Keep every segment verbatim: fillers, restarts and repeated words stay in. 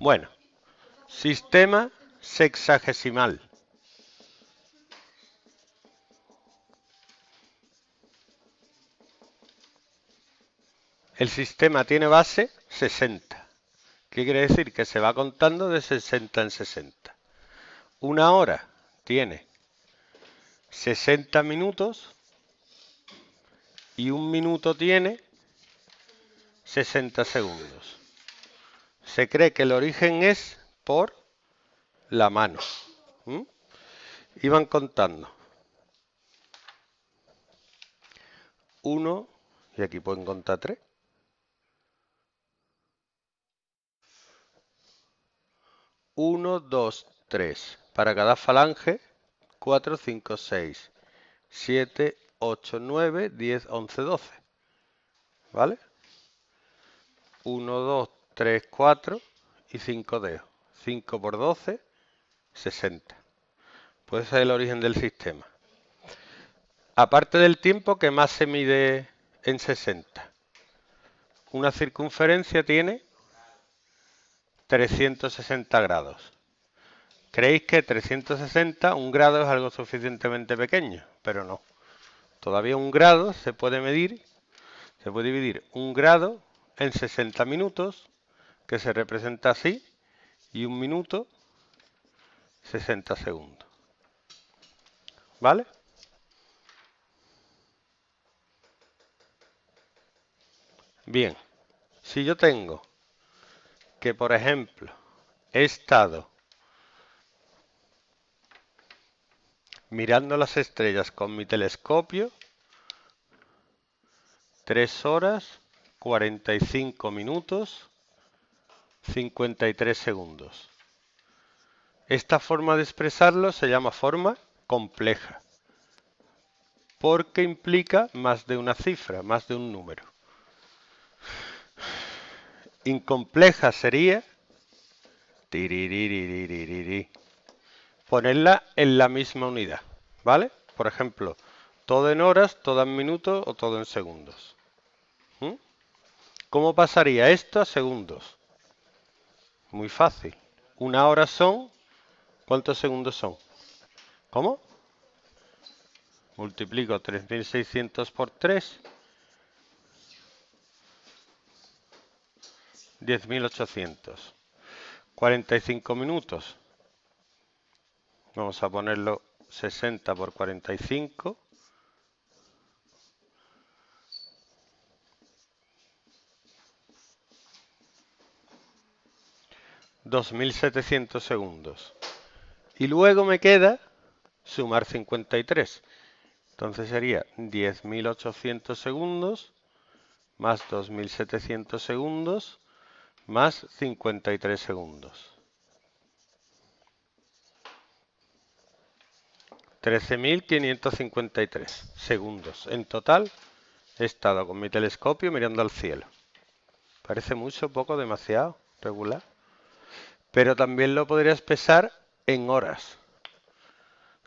Bueno, sistema sexagesimal. El sistema tiene base sesenta. ¿Qué quiere decir? Que se va contando de sesenta en sesenta. Una hora tiene sesenta minutos y un minuto tiene sesenta segundos. Se cree que el origen es por la mano. ¿Mm? Iban contando. Uno, y aquí pueden contar tres. uno, dos, tres. Para cada falange, cuatro, cinco, seis, siete, ocho, nueve, diez, once, doce. ¿Vale? uno, dos, tres, cuatro y cinco dedos. cinco por doce, sesenta. Puede ser el origen del sistema. Aparte del tiempo que más se mide en sesenta. Una circunferencia tiene trescientos sesenta grados. ¿Creéis que trescientos sesenta, un grado es algo suficientemente pequeño? Pero no. Todavía un grado se puede medir, se puede dividir un grado en sesenta minutos, que se representa así, y un minuto, sesenta segundos. ¿Vale? Bien, si yo tengo que, por ejemplo, he estado mirando las estrellas con mi telescopio tres horas, cuarenta y cinco minutos, cincuenta y tres segundos. Esta forma de expresarlo se llama forma compleja, porque implica más de una cifra, más de un número. Incompleja sería ponerla en la misma unidad, ¿vale? Por ejemplo, todo en horas, todo en minutos o todo en segundos. ¿Mm? ¿Cómo pasaría esto a segundos? Muy fácil. Una hora son... ¿Cuántos segundos son? ¿Cómo? Multiplico tres mil seiscientos por tres... diez mil ochocientos. cuarenta y cinco minutos. Vamos a ponerlo sesenta por cuarenta y cinco. dos mil setecientos segundos. Y luego me queda sumar cincuenta y tres. Entonces sería diez mil ochocientos segundos más dos mil setecientos segundos más cincuenta y tres segundos. trece mil quinientos cincuenta y tres segundos. En total he estado con mi telescopio mirando al cielo. Parece mucho, poco, demasiado, regular. Pero también lo podría expresar en horas.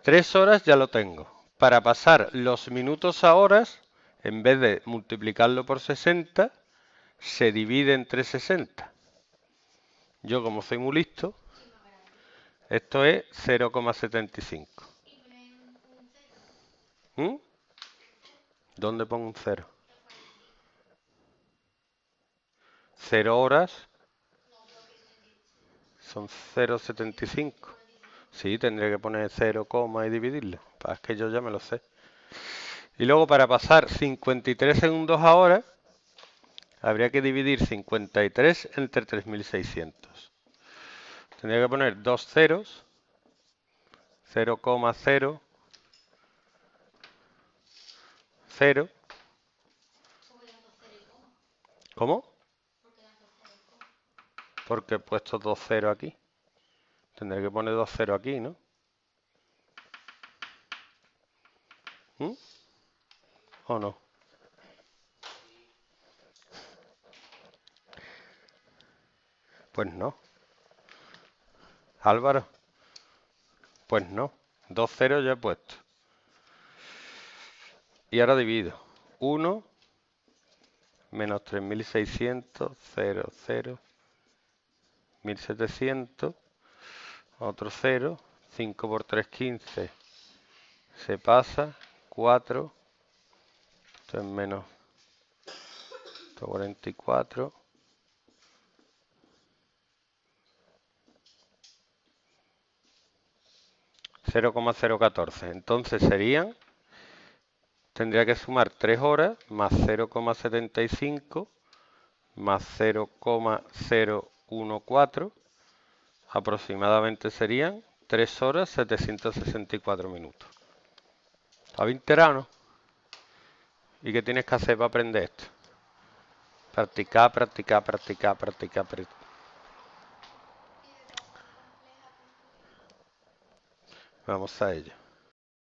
Tres horas ya lo tengo. Para pasar los minutos a horas, en vez de multiplicarlo por sesenta, se divide entre sesenta. Yo, como soy muy listo, esto es cero coma setenta y cinco. ¿Mm? ¿Dónde pongo un cero? Cero horas son cero coma setenta y cinco. Sí, tendría que poner cero, y dividirlo. Es que yo ya me lo sé. Y luego, para pasar cincuenta y tres segundos a hora, habría que dividir cincuenta y tres entre tres mil seiscientos. Tendría que poner dos ceros, cero coma cero cero. ¿Cómo? Porque he puesto dos ceros aquí. Tendré que poner dos ceros aquí, ¿no? ¿Mm? ¿O no? Pues no. Álvaro. Pues no. Dos ceros ya he puesto. Y ahora divido. uno menos tres mil seiscientos, cero, cero, mil setecientos, otro cero, cinco por tres, quince, se pasa, cuatro, esto es menos ciento cuarenta y cuatro, cero coma cero catorce. Entonces serían, tendría que sumar tres horas más cero coma setenta y cinco más cero coma cero catorce, aproximadamente serían tres horas setecientos sesenta y cuatro minutos. ¿Está bien, Terano? ¿Y qué tienes que hacer para aprender esto? Practicar, practicar, practicar, practicar, practicar. Vamos a ello.